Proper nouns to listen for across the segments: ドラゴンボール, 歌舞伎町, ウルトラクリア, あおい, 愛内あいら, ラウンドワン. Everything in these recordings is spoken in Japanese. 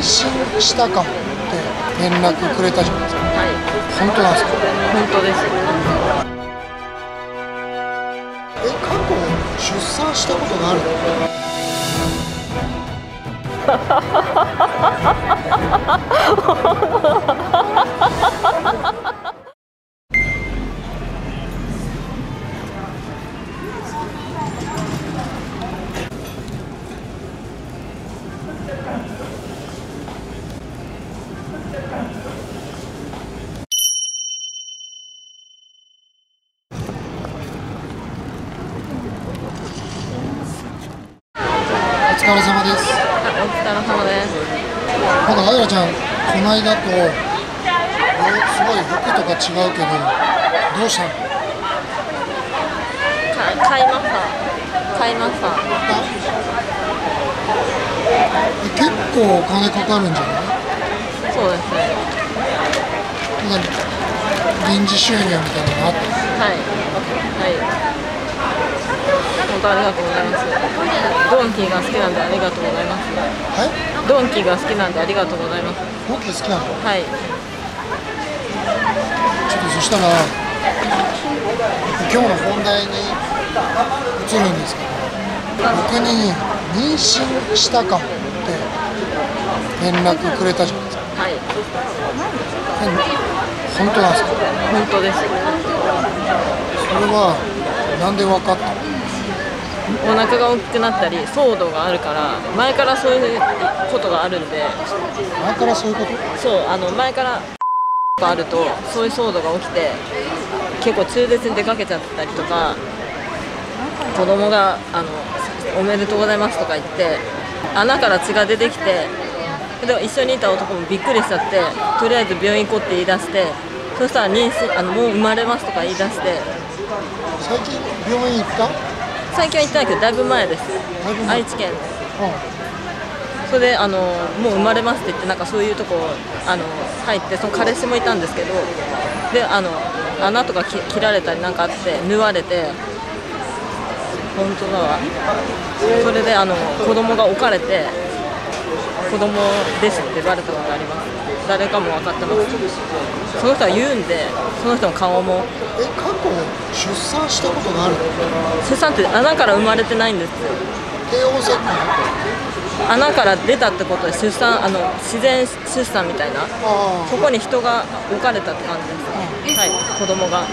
配信したかもって連絡くれたじゃないですか。はい、本当なんですか？本当です。過去出産したことがあるの？お疲れ様です。お疲れ様です。なんかあやらちゃん、この間とすごい服とか違うけど、どうしたの？買いました。結構お金かかるんじゃない？そうですね。臨時収入みたいなのがあった？はい。本当ありがとうございます。ドンキが好きなんでありがとうございます。はい。ドンキが好きなんでありがとうございます。ドンキ好きなの？はい。ちょっとそしたら今日の本題に移るんですけど、僕に妊娠したかもって連絡くれたじゃないですか。はい。本当なんですか？本当です。それはなんで分かった？お腹が大きくなったり騒動があるから、前からそういうことがあるんで。前からそういうこと？そう、前からがあるとそういう騒動が起きて、結構中絶に出かけちゃったりとか、子供がおめでとうございますとか言って穴から血が出てきて、で一緒にいた男もびっくりしちゃって、とりあえず病院行こうって言い出して、そしたら妊娠もう生まれますとか言い出して。最近病院行った？最近は行ったんだけど、だいぶ前です。愛知県。それでもう生まれますって言って、なんかそういうとこ入って、その彼氏もいたんですけど、で穴とか切られたりなんかあって、縫われて、本当だわ。それで子供が置かれて、子供ですってバレたことがあります。誰かも分かってます。その人は言うんで、その人の顔も。過去出産したことがある？出産って穴から生まれてないんですよ。帝王切開？穴から出たってことで出産、自然出産みたいな。そこに人が置かれたって感じです。はい、子供が。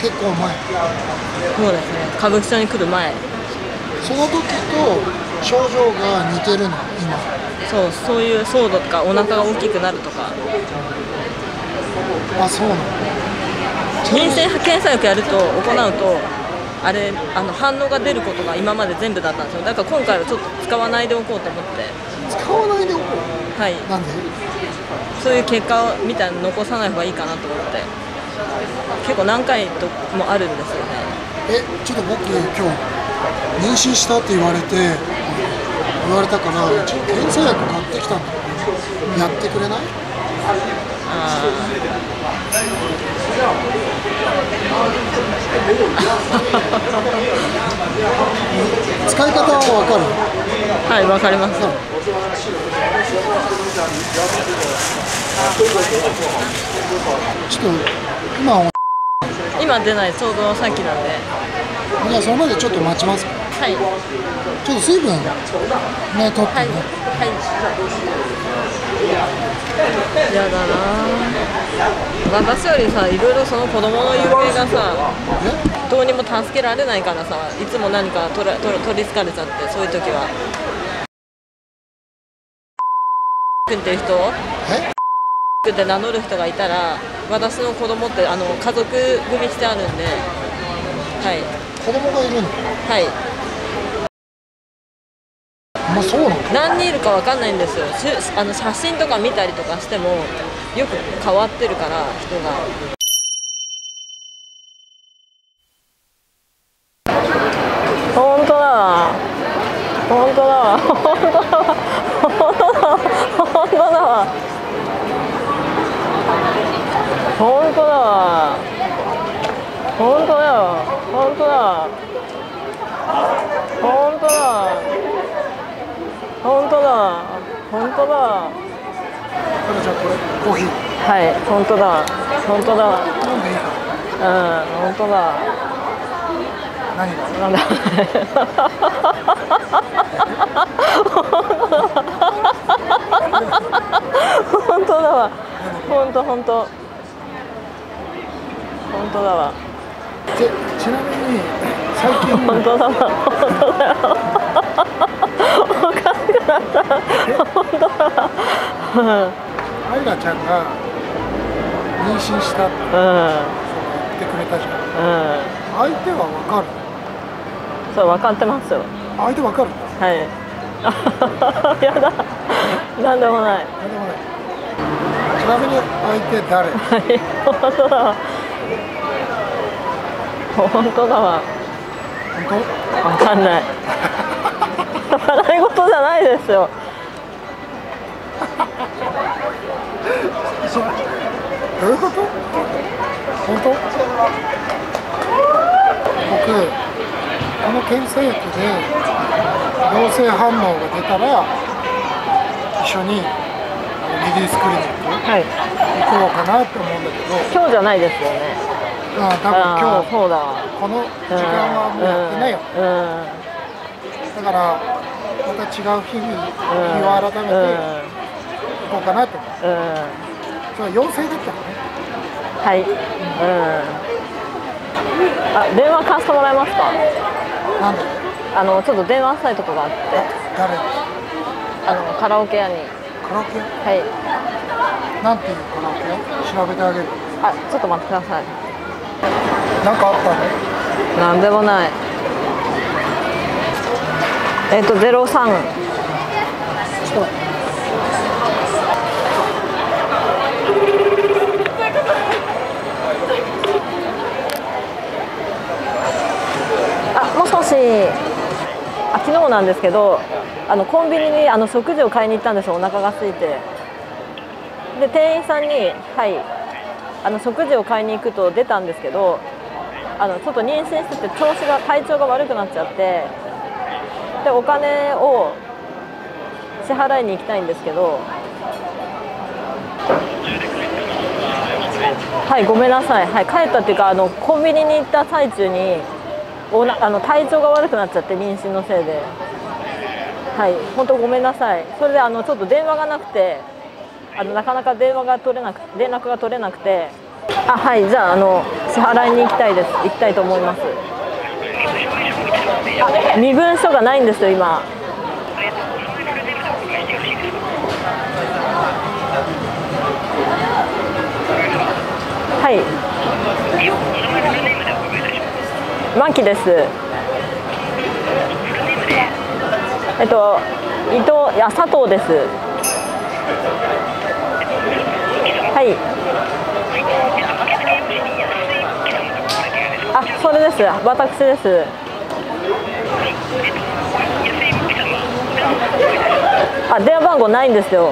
結構前。そうですね。歌舞伎町に来る前。その時と症状が似てるの？今。そう、そういう騒動とか、お腹が大きくなるとか。あ、そうなの。妊娠検査よくやると、行うと、あれ、反応が出ることが今まで全部だったんですよ。だから今回はちょっと使わないでおこうと思って。使わないでおこう。はい。なんで？そういう結果みたいなの残さない方がいいかなと思って。結構何回ともあるんですよね。ちょっと僕、今日妊娠したって言われたから、検査薬買ってきたんだけど、やってくれない？使い方は分かる？はい、分かります。ちょっと今出ない、ちょうどさっきなんで。じゃあそれまでちょっと待ちますか？はい。ちょっと水分ね、取ってね。はい。やだなぁ。私よりさ、いろいろその子供の行方がさ、どうにも助けられないからさ、いつも何か取りつかれちゃって、そういう時は。っていう人？って名乗る人がいたら、私の子供って家族組してあるんで、はい。子供がいるの？はい。もうそうなの？何人いるかわかんないんですよ。写真とか見たりとかしてもよく変わってるから、人が。本当だわ。本当だわ。本当だわ。本当だわ。本当だわ。本当だわ。本当だわ。本当だわ。本当だ。コーヒー。はい、本当だ。本当だ。飲んでいいか。うん、本当だ。何が。なんだ。本当だわ。本当だわ。ちなみに最近本当だわ。おかしくなった。本当だわ。アイラちゃんが妊娠したって言ってくれたじゃん。相手は分かる。そう、分かってますよ。相手分かるんだ。はい。やだ。なんでもない。ちなみに相手誰。本当だわ。本当だわ。本当？わかんない。笑い事じゃないですよ。どういうこと？本当？僕この検査薬で陽性反応が出たら一緒にリリースクリニック行こうかなって思うんだけど。今日じゃないですよね。うん、多分今日この時間はもうやってないよ。だからまた違う日に日を改めて行こうかなと思う。それは陽性だったのね。はい。あ、電話貸してもらえますか。なんで。ちょっと電話したいとこがあって。誰に。カラオケ屋に。カラオケ。はい。なんていうカラオケ屋。調べてあげる。あ、ちょっと待ってください。なんかあったね。なんでもない。03。そう。あ、もしもし。あ、昨日なんですけど、コンビニに食事を買いに行ったんですよ。お腹が空いて。で、店員さんに、はい。食事を買いに行くと出たんですけど。ちょっと妊娠してて体調が悪くなっちゃって、でお金を支払いに行きたいんですけど。はい、ごめんなさい。はい、帰ったっていうかコンビニに行った最中に体調が悪くなっちゃって、妊娠のせいで。はい、本当ごめんなさい。それでちょっと電話がなくて、なかなか連絡が取れなくて。あ、はい、じゃあ支払いに行きたいと思います。身分証がないんですよ今。はい、マキです。佐藤です。はい。あ、それです。私です。あ、電話番号ないんですよ。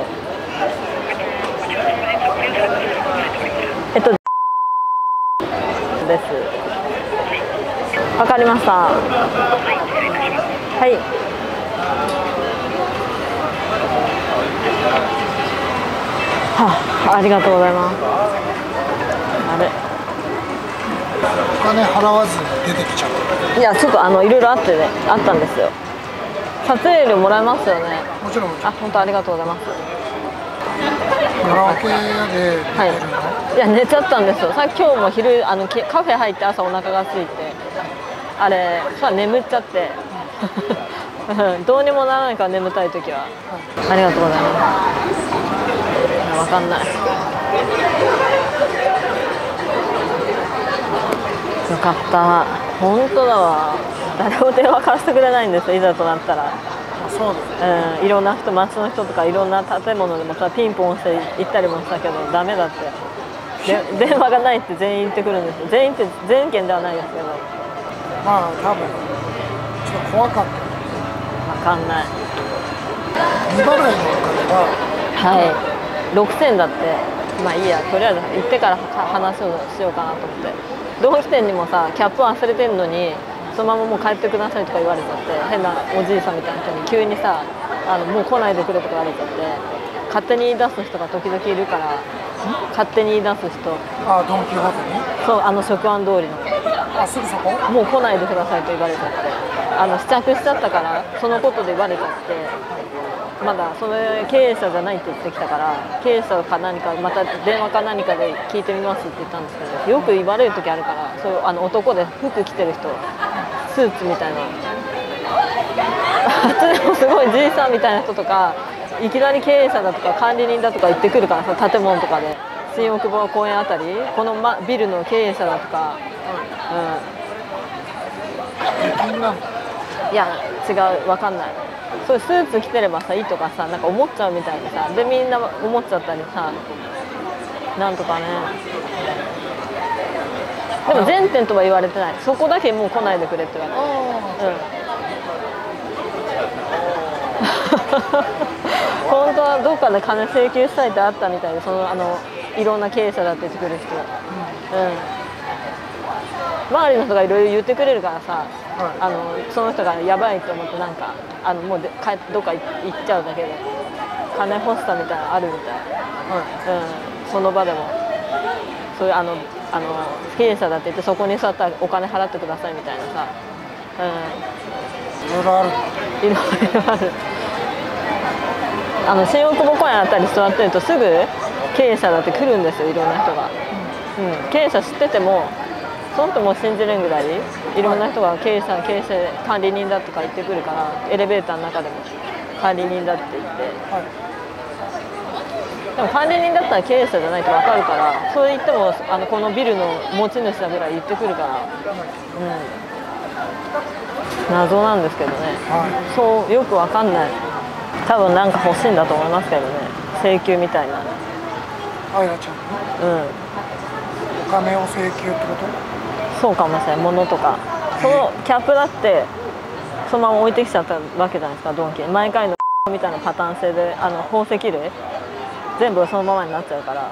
です。わかりました。はい。はあ、ありがとうございます。あれ。お金払わず出てきちゃう。いや、ちょっといろいろあったんですよ。撮影料もらえますよね。もちろん。あ、本当ありがとうございます。カラオケ屋で寝てるの？はい。いや、寝ちゃったんですよ。さっき今日も昼カフェ入って朝お腹が空いて、あれさ眠っちゃって。どうにもならないから眠たい時は。はい、ありがとうございます。わかんない。よかった。本当だわ。誰も電話貸してくれないんですよ、いざとなったら。そうですね。うん、いろんな人、町の人とかいろんな建物でもさ、ピンポンして行ったりもしたけどダメだって。電話がないって全員言ってくるんですよ。全員って全県ではないですけど、まあ多分ちょっと怖かった。分かんない。未払いのお金ははい6000だって。まあいいや、とりあえず行ってから話をしようかなと思って。同期店にもさ、キャップ忘れてんのにそのままもう帰ってくださいとか言われちゃって、変なおじいさんみたいな人に急にさもう来ないでくれとか言われちゃって、勝手に言い出す人が時々いるから、勝手に言い出す人。あ、ドン・キホーテに。そう、あの食安通りの。あ、すぐそこ。もう来ないでくださいと言われちゃって、試着しちゃったから、そのことで言われちゃって、まだそれ経営者じゃないって言ってきたから、経営者か何か、また電話か何かで聞いてみますって言ったんですけど、よく言われる時あるから、そういう男で服着てる人、スーツみたいなすごいじいさんみたいな人とか、いきなり経営者だとか管理人だとか言ってくるから、その建物とかで新大久保公園あたり、この、ビルの経営者だとか。うん、いや違う、分かんない。そういうスーツ着てればさいいとかさ、なんか思っちゃうみたいでさ、でみんな思っちゃったりさ、なんとかね。でも全店とは言われてない、そこだけもう来ないでくれって言われて、本当はどっかで金請求したいってあったみたいで、そのいろんな経営者だって言ってくる人、周りの人がいろいろ言ってくれるからさ、その人がやばいと思って、なんかもうどっか行っちゃうだけで、金欲しさみたいなのあるみたいな、その場でもそういう経営者だって言って、そこに座ったらお金払ってくださいみたいなさ、いろいろある、いろいろある。新大久保公園あたり座ってると、すぐ経営者だって来るんですよ、いろんな人が。経営者知っててもその人も信じるぐらいいろんな人が経営者管理人だとか言ってくるから、エレベーターの中でも管理人だって言って、でも管理人だったら経営者じゃないと分かるから、そう言ってもこのビルの持ち主だぐらい言ってくるから、謎なんですけどね、そうよく分かんない。多分なんか欲しいんだと思いますけどね、請求みたいな。あやちゃん、お金を請求ってこと？そうかもしれない。物とかそのキャップだってそのまま置いてきちゃったわけじゃないですか、ドンキ。毎回のみたいなパターン性で宝石類全部そのままになっちゃうから、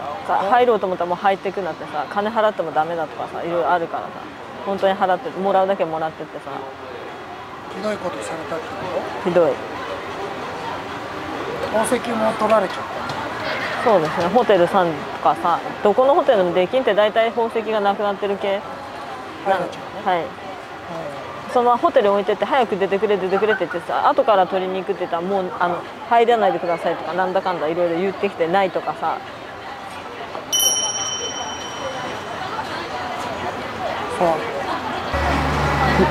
入ろうと思ったらもう入ってくんだってさ、金払ってもダメだとかさ、いろいろあるからさ、本当に払ってもらうだけもらってってさ。ひどいことされたってこと？ひどい。宝石も取られちゃった。そうですね、ホテルさんとかさ、どこのホテルの出禁って大体宝石がなくなってる系。そのホテル置いてって、早く出てくれ出てくれって言ってさ、後から取りに行くって言ったら、もう入らないでくださいとか、なんだかんだいろいろ言ってきてないとかさ。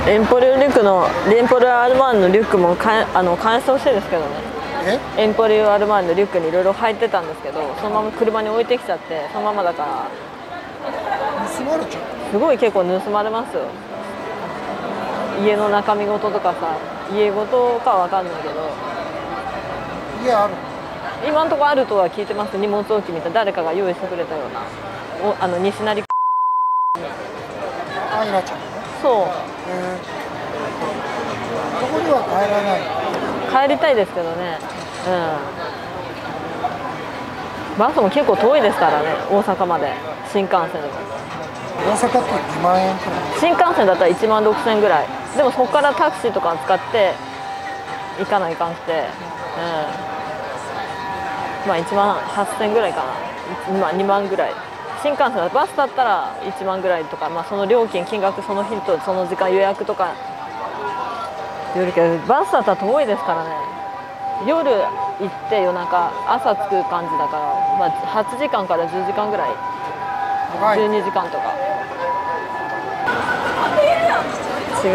エンポリオ・アルマーニのリュックも返してほしいですけどね。エンポリオ・アルマーニのリュックにいろいろ入ってたんですけど、そのまま車に置いてきちゃって、そのままだから盗まれちゃう。すごい結構盗まれますよ。家の中身ごととかさ、家ごとかわかんないけど。家ある？今んとこあるとは聞いてます。荷物置きみたいな、誰かが用意してくれたような。西成アイラちゃん。そう。そこには帰らない。帰りたいですけどね。バスも結構遠いですからね、大阪まで、新幹線でも。大阪って2万円くらい。新幹線だったら1万6千円ぐらい。でもそこからタクシーとか使って行かないかんくて、まあ1万8千円ぐらいかな、まあ2万ぐらい。新幹線だ、バスだったら1万ぐらいとか、まあその料金金額、その日とその時間、予約とかよりけど、バスだったら遠いですからね。夜行って夜中、朝着く感じだから、まあ8時間から10時間ぐらい、12時間とか。違う、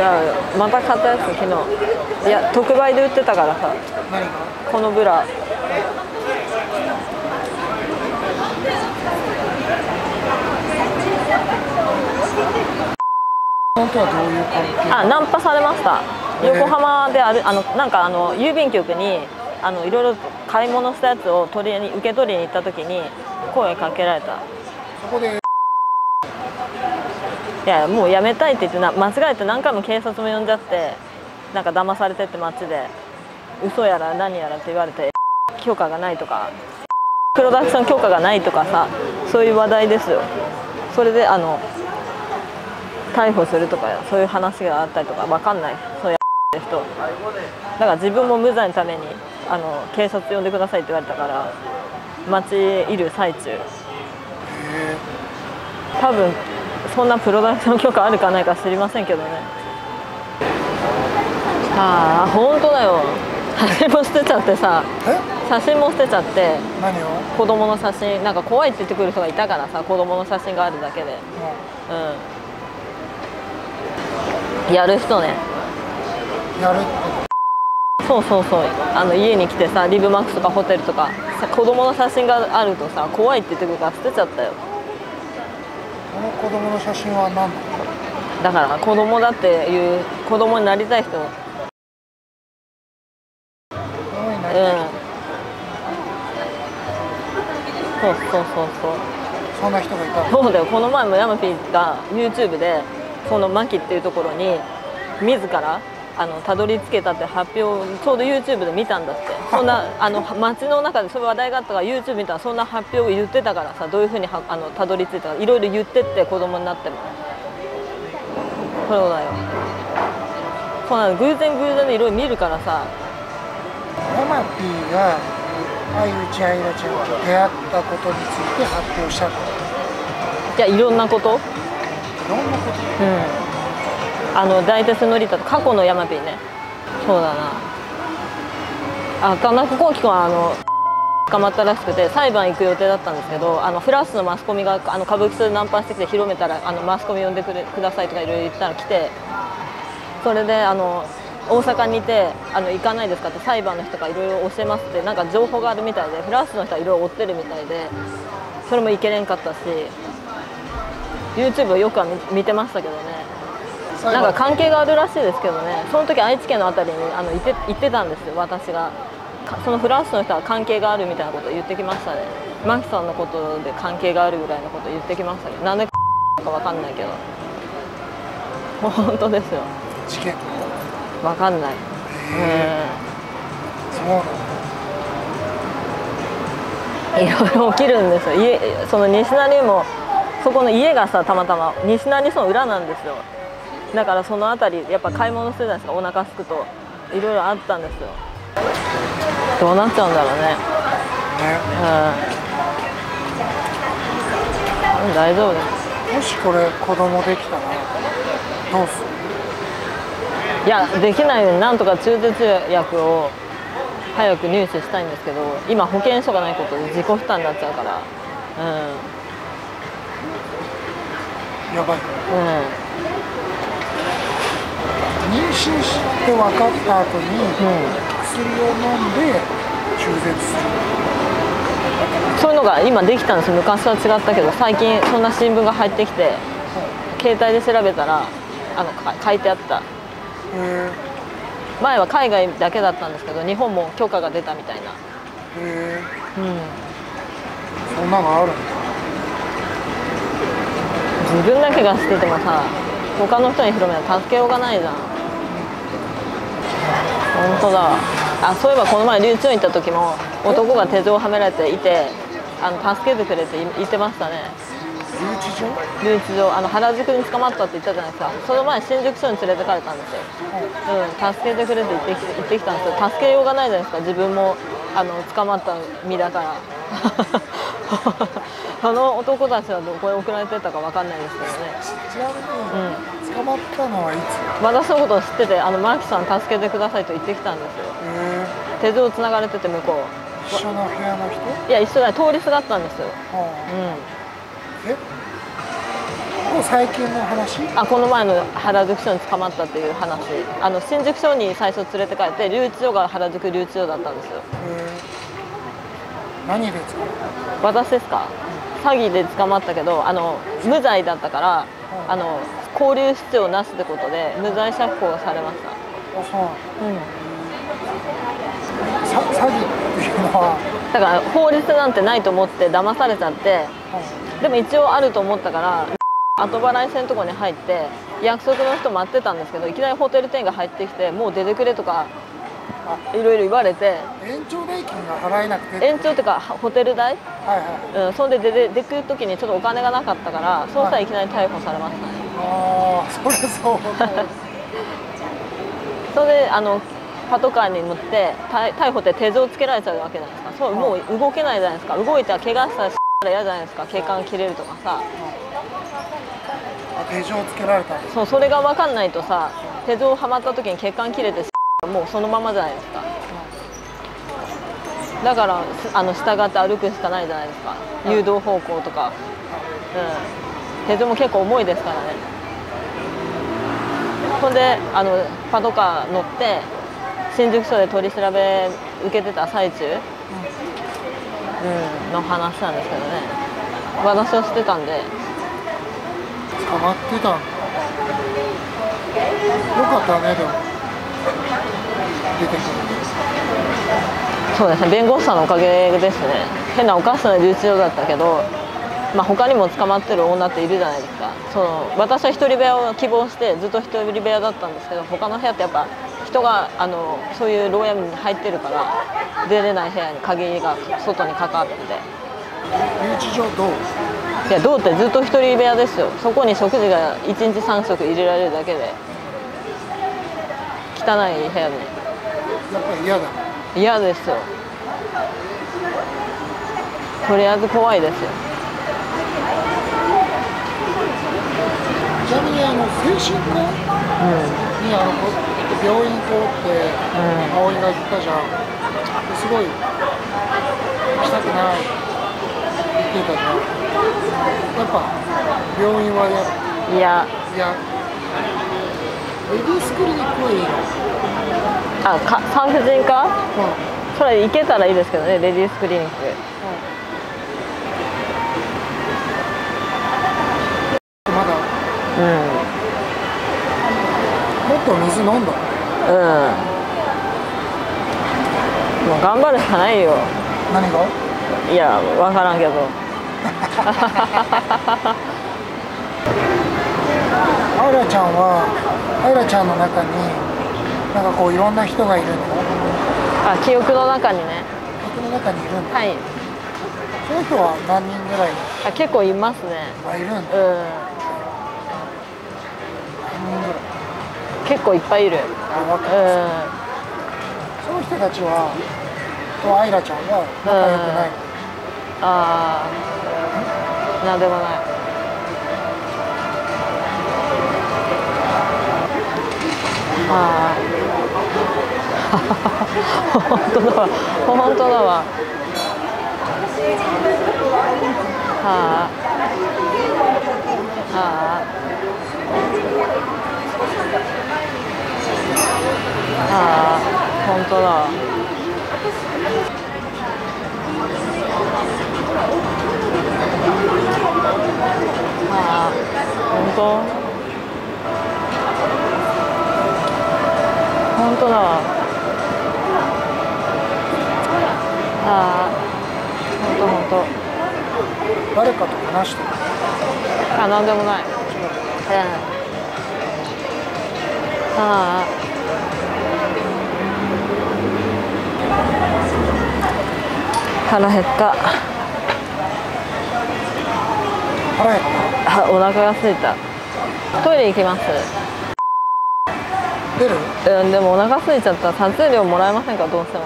また買ったやつ、昨日。いや、特売で売ってたからさ、このブラ。本当はどういう関係？あ、ナンパされました。横浜でなんか郵便局にいろいろ買い物したやつを受け取りに行った時に声かけられた。そこでいや、もうやめたいって言って、間違えて何回も警察も呼んじゃって、なんか騙されてって、街で嘘やら何やらって言われて、許可がないとか、プロダクション許可がないとかさ、そういう話題ですよ。それで逮捕するとか、そういう話があったりとか、わかんない、そういう人だから、自分も無罪のために警察呼んでくださいって言われたから、待ちいる最中、多分そんなプロダクション許可あるかないか知りませんけどね。ああ本当だよ、写真も捨てちゃってさ、写真も捨てちゃって、何を、子供の写真、なんか怖いって言ってくる人がいたからさ、子供の写真があるだけで、うん、やる人ね、やるって、そうそうそう、あの家に来てさ、リブマックスとかホテルとか子供の写真があるとさ、怖いって言ってくるから捨てちゃったよ。この子供の写真は何だから、子供だっていう、子供になりたい人、うん、そうそうそうそう、そんな人がいた。そうだよ、この前もヤマピーが YouTube でそのマキっていうところに自らたどり着けたって発表をちょうど YouTube で見たんだって。そんな街の中でそういう話題があったから YouTube 見たらそんな発表を言ってたからさ、どういうふうにたどり着いたかいろいろ言ってって、子供になってもそうだよ、そうなの、偶然でいろいろ見るからさ。ヤマピーがあゆちゃん、あいらちゃんと出会ったことについて発表したの。いや、いろんなこと、いろんなこと、うん、大鉄のりたと過去のヤマピーね。そうだな、田中聖君は捕まったらしくて裁判行く予定だったんですけど、フラッシュのマスコミが歌舞伎町でナンパしてきて広めたらマスコミ呼んでくださいとかいろいろ言ったら来て、それで大阪にいて行かないですかって裁判の人がいろいろ教えますって、なんか情報があるみたいで、フラッシュの人はいろいろ追ってるみたいで、それも行けれんかったし、 YouTube をよくは見てましたけどね。なんか関係があるらしいですけどね、その時愛知県の辺りに行ってたんですよ、私が。そのフラッシュの人は関係があるみたいなことを言ってきましたね。マキさんのことで関係があるぐらいのことを言ってきましたけど、なんでかわかんないけど、もう本当ですよ、事件わかんない。そうなんだ、いろいろ起きるんですよ。その西成も、そこの家がさ、たまたま西成その裏なんですよ。だからそのあたりやっぱ買い物するじゃないですか、お腹すくといろいろあったんですよ。どうなっちゃうんだろうね。うん、大丈夫です。もしこれ子供できたらどうする？いや、できないようになんとか中絶薬を早く入手したいんですけど、今保険証がないことで自己負担になっちゃうから、うん、やばい。うん、妊娠して分かった後に、薬を飲んで中絶する、そういうのが今できたんですよ。昔は違ったけど、最近そんな新聞が入ってきて、携帯で調べたら書いてあった。前は海外だけだったんですけど、日本も許可が出たみたいな。そんなのあるんだ。自分だけが知っててもさ、他の人に広めたら助けようがないじゃん。本当だ。あ、そういえばこの前留置場に行った時も男が手錠をはめられていて、助けてくれって言ってましたね。留置場原宿に捕まったって言ったじゃないですか。その前新宿署に連れてかれたんですよ。助けてくれって言ってきたんですよ。助けようがないじゃないですか、自分も捕まった身だから。その男たちはどこへ送られてたかわかんないですけどね。ちなみに捕まったのはいつ？私のことを知ってて、マキさん助けてくださいと言ってきたんですよ。手錠繋がれてて、向こう一緒の部屋の人？いや、一緒だ、通りすがったんですよ。え、ここ最近の話？あ、この前の原宿署に捕まったっていう話。新宿署に最初連れて帰って、留置所が原宿留置所だったんですよ。何で捕まった？私ですか？詐欺で捕まったけど、無罪だったから、勾留必要なしってことで無罪釈放されました。あ、そう。詐欺っていうのはだから法律なんてないと思って騙されちゃって、でも一応あると思ったから後払い線のとこに入って約束の人待ってたんですけど、いきなりホテル店が入ってきて、もう出てくれとか。いろいろ言われて、延長代金が払えなくて、延長というかホテル代、そんで出くる時にちょっとお金がなかったから、そうしたらいきなり逮捕されましたね。ああ、それそうそれでパトカーに乗って、逮捕って手錠つけられちゃうわけじゃないですか。そう、もう動けないじゃないですか。動いたら怪我したら嫌じゃないですか。血管切れるとかさ、手錠つけられた。そう、それが分かんないとさ、手錠はまった時に血管切れてもうそのままじゃないですか。だから従って歩くしかないじゃないですか、誘導方向とか。うん、手錠も結構重いですからね。ほんでパトカー乗って新宿署で取り調べ受けてた最中、うん、の話なんですけどね。私をしてたんで。捕まってた。よかったね。でも出てくる。そうですね、弁護士さんのおかげですね。変なおかしな留置場だったけど、まあ、他にも捕まってる女っているじゃないですか。その私は一人部屋を希望してずっと一人部屋だったんですけど、他の部屋ってやっぱ人がそういう牢闇に入ってるから出れない部屋に鍵が外にかかってて。留置場どう？いや、どうってずっと一人部屋ですよ。そこに食事が1日3食入れられるだけで、汚い部屋に。やっぱり嫌だ。嫌ですよ。とりあえず怖いですよ。ちなみに精神科に病院通って、うん、あおいが行ったじゃん。すごい行きたくないって言ってたじゃん。やっぱ病院は嫌だ。いや、エビスクリニックはいいの？あ、産婦人科？うん、それ行けたらいいですけどね、レディースクリニック。うん、まだ、うん、もっと水飲んだ。うん、もう頑張るしかないよ。何が？いや、分からんけど。あいらちゃんは、あいらちゃんの中になんかこういろんな人がいるの？あ、記憶の中にね。記憶の中にいるの？はい。その人は何人ぐらい？あ、結構いますね。あ、いるんだ。うん。何人ぐらい？結構いっぱいいる。その人たちはとあいらちゃんは仲良くない？ああ、なんでもない。ああ本当だわ、本当だわ。はあ、はあ、ああ、本当だ。ああ、本当。本当だ。ああ、本当本当。誰かと話してる？あ、なんでもない。ああ。腹減った。腹減った。お腹が空いた。トイレ行きます。出る？うん、でもお腹空いちゃった。撮影料もらえませんか？どうしても。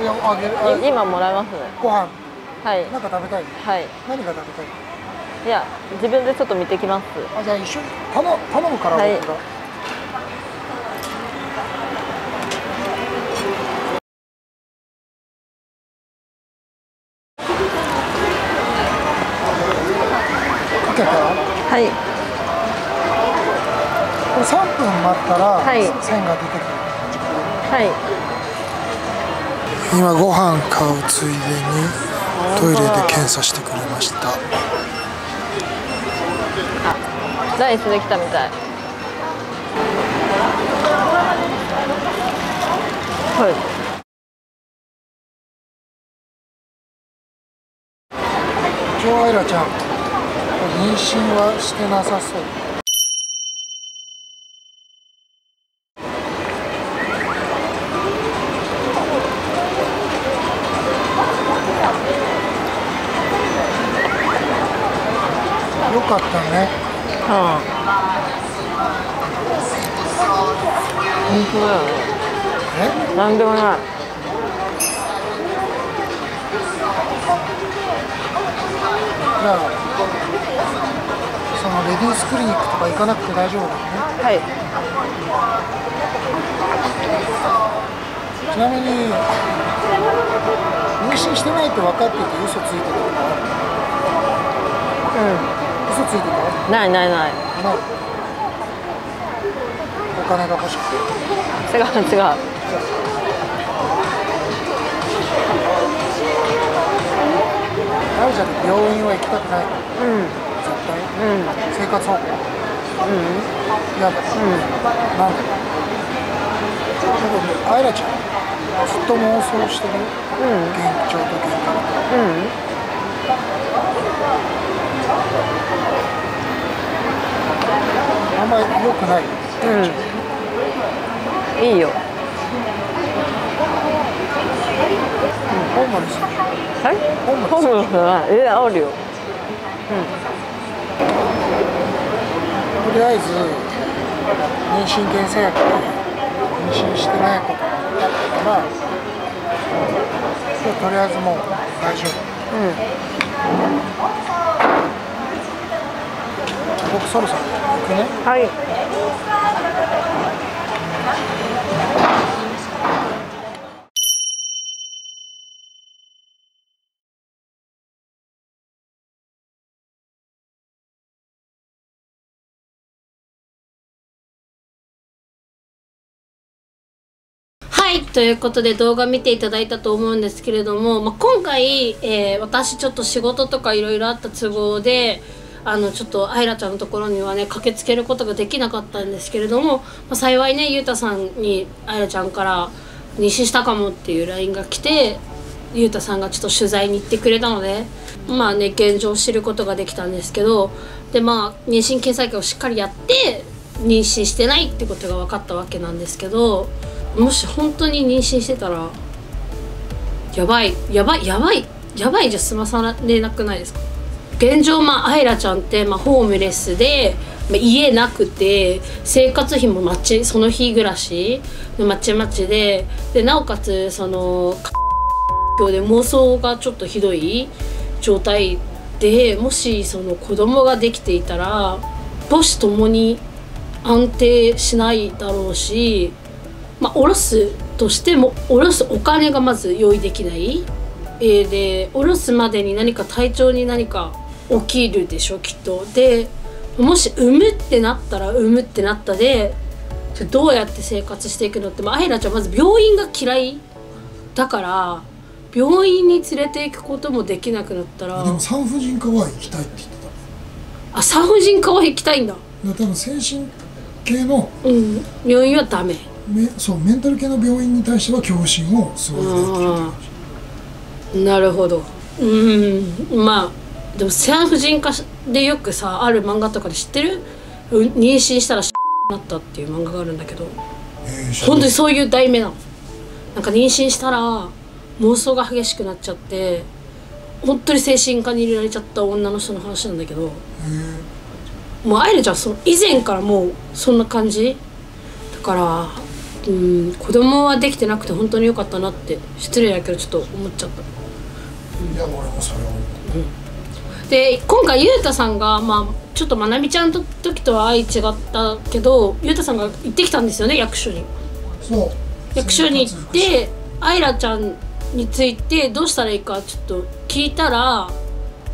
いや、あげる。今もらえますね。ご飯。はい。何か食べたい？はい。何が食べたい？いや、自分でちょっと見てきます。あ、じゃあ一緒に頼むから。はい。はい。これ3分待ったら、はい、線が出てくる。はい。今ご飯買うついでにトイレで検査してくれました。あ、ライスできたみたい。はい。今日あいらちゃん、妊娠はしてなさそう。よかったね。うん。本当だよね。え？なんでもない。らそのレディースクリニックとか行かなくて大丈夫だよね。はい。ちなみに妊娠してないと分かってて嘘ついてるとかあるの？うん。嘘ついてる？ないないない。まあお金が欲しくて。違う違う。あおちゃん病院は行きたくない。うん。絶対。うん。生活保護。うん。嫌だ。うん。なんで？でもあいらちゃんずっと妄想してる。うん。幻聴と幻覚。うん。あんまり良くない。うん。いいよ。ホームレス。はい？ホームレスはあるよ。うん。とりあえず妊娠検査薬で妊娠してないことが分かったから、とりあえずもう大丈夫。うん。僕そろそろ行くね。はい。はい、ということで動画見ていただいたと思うんですけれども、まあ、今回、私ちょっと仕事とかいろいろあった都合でちょっとあいらちゃんのところにはね駆けつけることができなかったんですけれども、まあ、幸いねゆうたさんにあいらちゃんから「妊娠したかも」っていう LINE が来てゆうたさんがちょっと取材に行ってくれたのでまあね現状を知ることができたんですけど、でまあ妊娠検査薬をしっかりやって妊娠してないってことが分かったわけなんですけど。もし本当に妊娠してたらやばいやばいやばいやばいじゃ済まされなくないですか？現状まああいらちゃんって、まあ、ホームレスで、まあ、家なくて生活費もその日暮らしまちまちでなおかつそので妄想がちょっとひどい状態で、もしその子供ができていたら母子ともに安定しないだろうし。まあ、下ろすとしても下ろすお金がまず用意できない、で下ろすまでに何か体調に何か起きるでしょきっと。でもし産むってなったら産むってなったでどうやって生活していくのって、まああいらちゃんまず病院が嫌いだから病院に連れていくこともできなくなったら。でも産婦人科は行きたいって言ってた。あ、産婦人科は行きたいんだ。多分精神系の、うん、病院はダメ。そうメンタル系の病院に対しては共振をすごいねって。なるほど。まあでも産婦人科でよくさある漫画とかで知ってる妊娠したらになったっていう漫画があるんだけど、本当にそういう題名なの。なんか妊娠したら妄想が激しくなっちゃって本当に精神科に入れられちゃった女の人の話なんだけど、もうあいらちゃんその以前からもうそんな感じだから。うん、子供はできてなくて本当に良かったなって失礼だけどちょっと思っちゃった。うん、いや俺もそれは思った。うん、で今回ゆうたさんがまあちょっとまなみちゃんの時とは相違ったけどゆうたさんが行ってきたんですよね役所に。そう。役所に行ってあいらちゃんについてどうしたらいいかちょっと聞いたら、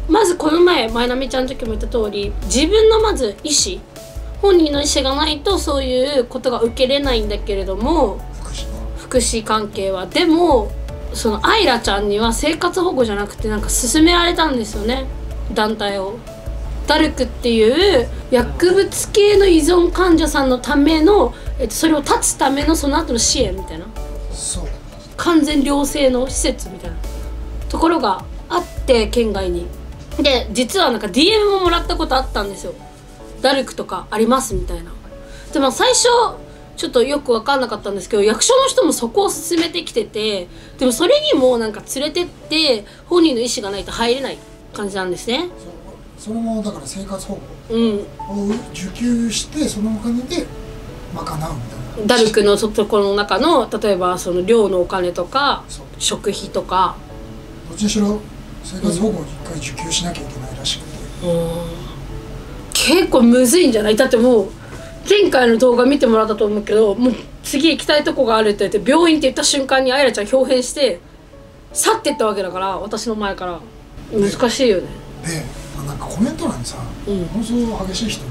まずこの前まなみちゃんの時も言った通り自分のまず意思。本人の意思がないとそういうことが受けれないんだけれども福祉関係はでもそのあいらちゃんには生活保護じゃなくてなんか勧められたんですよね団体を。ダルクっていう薬物系の依存患者さんのための、それを断つためのその後の支援みたいな完全良性の施設みたいなところがあって県外に。で実はなんか DM ももらったことあったんですよ。ダルクとかありますみたいな。でも最初ちょっとよく分かんなかったんですけど役所の人もそこを勧めてきてて、でもそれにもなんか連れてって本人の意思がないと入れない感じなんですね。それもだから生活保護を受給してそのお金で賄うみたいな、うん、ダルクのところの中の例えばその寮のお金とか食費とかどっちにしろ生活保護を1回受給しなきゃいけないらしくて。結構むずいんじゃない？だってもう前回の動画見てもらったと思うけど、もう次行きたいとこがあるって言って病院って言った瞬間にあいらちゃん豹変して去ってったわけだから、私の前から。難しいよね。でなんかコメント欄にさ、ものすごく激しい人に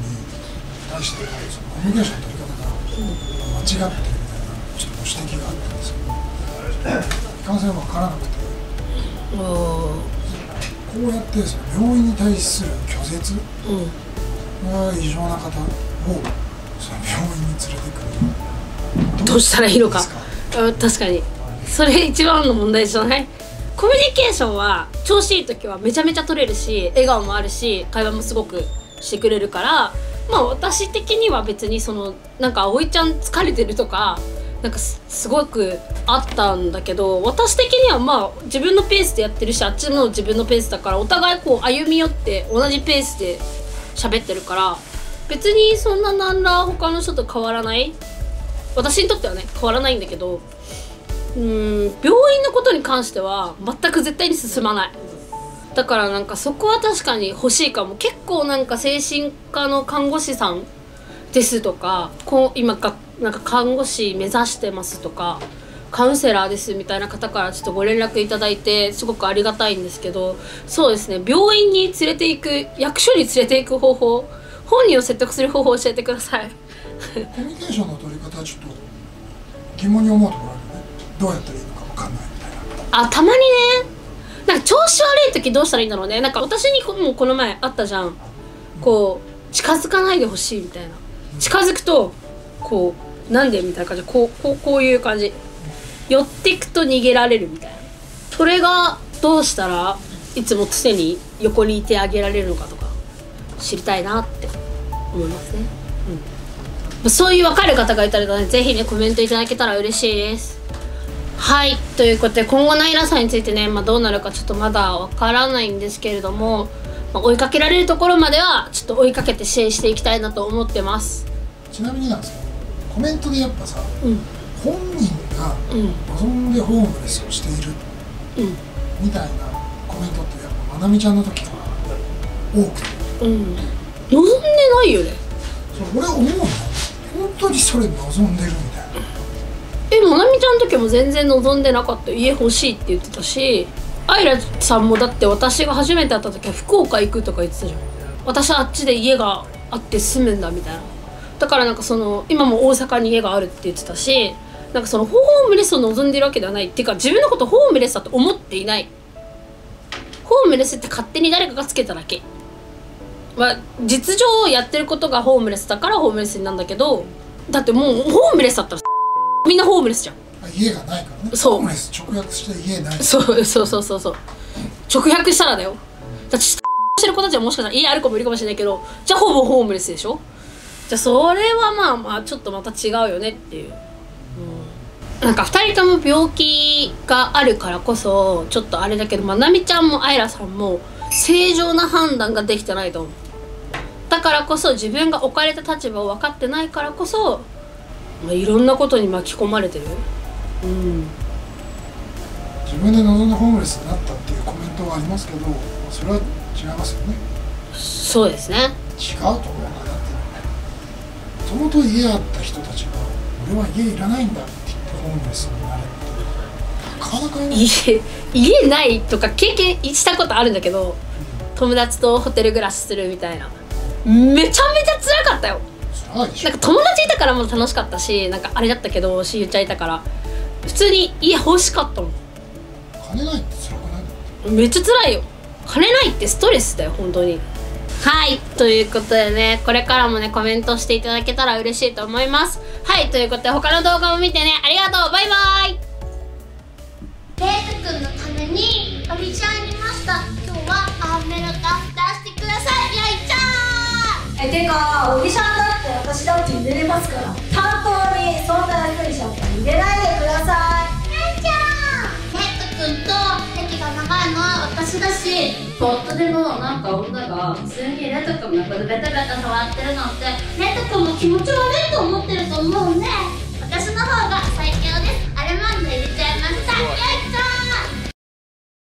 対してそのコミュニケーションの取り方が間違ってるみたいなちょっと指摘があったんですけど、いかんせん分からなくて、こうやってその病院に対する拒絶が異常な方をその病院に連れてくる、どうしたらいいのか。確かにそれ一番の問題じゃない？コミュニケーションは調子いい時はめちゃめちゃ取れるし、笑顔もあるし会話もすごくしてくれるから、まあ私的には別にそのなんかあおいちゃん疲れてるとかなんかすごくあったんだけど、私的にはまあ自分のペースでやってるし、あっちも自分のペースだから、お互いこう歩み寄って同じペースで喋ってるから、別にそんな何ら他の人と変わらない、私にとってはね変わらないんだけど。病院のことに関しては全く絶対に進まない。だからなんかそこは確かに欲しいかも。結構なんか精神科の看護師さんですとか、今なんか看護師目指してますとかカウンセラーですみたいな方からちょっとご連絡いただいてすごくありがたいんですけど、そうですね、病院に連れていく、役所に連れていく方法、本人を説得する方法を教えてください。コミュニケーションの取り方はちょっと疑問に思うところある。どうやったらいいのか分かんないみたいな。あ、たまにね、なんか調子悪い時どうしたらいいんだろうね。なんか私にもうこの前あったじゃん、こう近づかないでほしいみたいな、近づくとこうなんでみたいな感じでこういう感じ、寄ってくと逃げられるみたいな。それがどうしたらいつも常に横にいてあげられるのかとか知りたいなって思いますね。そういう分かる方がいたらね、是非ねコメントいただけたら嬉しいです。はい、ということで今後のあいらさんについてね、どうなるかちょっとまだわからないんですけれども、追いかけられるところまではちょっと追いかけて支援していきたいなと思ってます。ちなみになんですけど、コメントでやっぱさ、本人が望んでホームレスをしている、みたいなコメントってやっぱまなみちゃんの時は多くて、望んでないよね。それ俺は思うの、本当にそれ望んでるみたいな。まなみちゃんの時も全然望んでなかった。家欲しいって言ってたし、あいらさんもだって私が初めて会った時は福岡行くとか言ってたじゃん。私はあっちで家があって住むんだみたいな。だからなんかその今も大阪に家があるって言ってたし、なんかそのホームレスを望んでるわけではないっていうか、自分のことホームレスだと思っていない。ホームレスって勝手に誰かがつけただけ、実情をやってることがホームレスだからホームレスなんだけど、だってもうホームレスだったらみんなホームレスじゃん。家がないからね。そう。ホームレス直訳して家ない。そう。直訳したらだよ。だってしてる子たちはもしかしたら家ある子もいるかもしれないけど、じゃあほぼホームレスでしょ。じゃあそれはまあちょっとまた違うよねっていう。なんか2人とも病気があるからこそちょっとあれだけど、まなみちゃんもあいらさんも正常な判断ができてないと思う。だからこそ自分が置かれた立場を分かってないからこそ。いろんなことに巻き込まれてる。自分で望んでホームレスになったっていうコメントはありますけど、それは違いますよね。そうですね。違うと思うかなって。もともと家あった人たちが、俺は家いらないんだって言ってホームレスになるって。なかなかいない。家ないとか経験したことあるんだけど、友達とホテル暮らしするみたいな。めちゃめちゃ辛かったよ。なんか友達いたからも楽しかったし、なんかあれだったけどしゆちゃんいたから普通に家欲しかったもん。金ないって辛くない？めっちゃ辛いよ。金ないってストレスだよ本当に。はい、ということでね、これからもねコメントしていただけたら嬉しいと思います。はい、ということで他の動画も見てね、ありがとう、バイバーイ。デートくんのためにあびちゃんにました。今日はアメロカ出してくださいやいちゃん。てかオリシャンだって私だって入れれますから、担当にそんな楽にしちゃったら入れないでください。なんちゃんネットくんと席が長いのは私だし、ポットでもなんか女が普通にネットくんのことベタベタ触ってるなんて、ネットくんも気持ち悪いと思ってると思うね。